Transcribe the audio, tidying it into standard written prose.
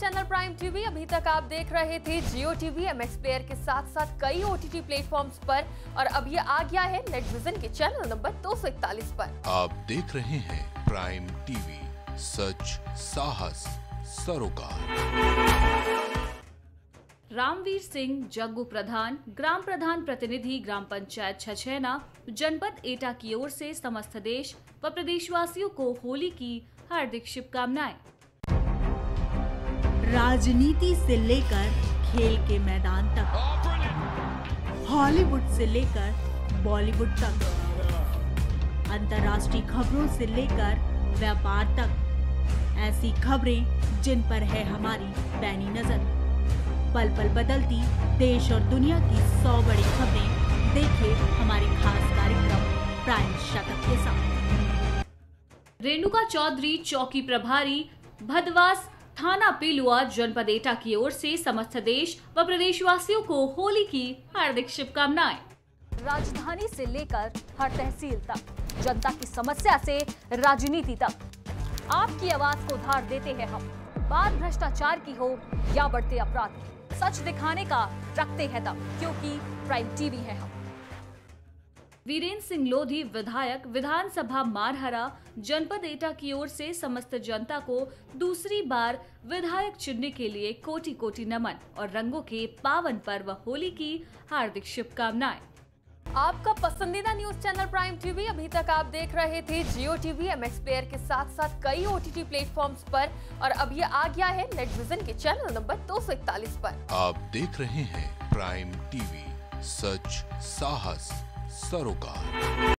Channel prime TV. अभी तक आप देख रहे थे जियो टीवी MX प्लेयर के साथ साथ कई OTT प्लेटफॉर्म्स पर, और अब ये आ गया है नेटविजन के चैनल नंबर 241 पर। आप देख रहे हैं प्राइम टीवी, सच साहस सरोकार। रामवीर सिंह, जग्गू प्रधान, ग्राम प्रधान प्रतिनिधि ग्राम पंचायत छछैना, जनपद एटा की ओर से समस्त देश व प्रदेशवासियों को होली की हार्दिक शुभकामनाएं। राजनीति से लेकर खेल के मैदान तक, हॉलीवुड से लेकर बॉलीवुड तक, अंतर्राष्ट्रीय खबरों से लेकर व्यापार तक, ऐसी खबरें जिन पर है हमारी पैनी नजर। पल पल बदलती देश और दुनिया की 100 बड़ी खबरें देखिए हमारे खास कार्यक्रम प्राइम शतक के साथ। रेणुका चौधरी, चौकी प्रभारी, भदवास थाना पेलुआ, जनपद एटा की ओर से समस्त देश व प्रदेशवासियों को होली की हार्दिक शुभकामनाएं। राजधानी से लेकर हर तहसील तक, जनता की समस्या से राजनीति तक, आपकी आवाज को उधार देते हैं हम। बात भ्रष्टाचार की हो या बढ़ते अपराध की, सच दिखाने का रखते हैं दम, क्योंकि प्राइम टीवी है हम। वीरेंद्र सिंह लोधी, विधायक, विधानसभा मारहरा, जनपद एटा की ओर से समस्त जनता को दूसरी बार विधायक चुनने के लिए कोटि कोटि नमन और रंगों के पावन पर्व होली की हार्दिक शुभकामनाएं। आपका पसंदीदा न्यूज चैनल प्राइम टीवी। अभी तक आप देख रहे थे जियो टीवी MX प्लेयर के साथ साथ कई OTT प्लेटफॉर्म्स पर, और अब ये आ गया है नेटविजन के चैनल नंबर 241 पर। आप देख रहे हैं प्राइम टीवी, सच साहस सरोकार।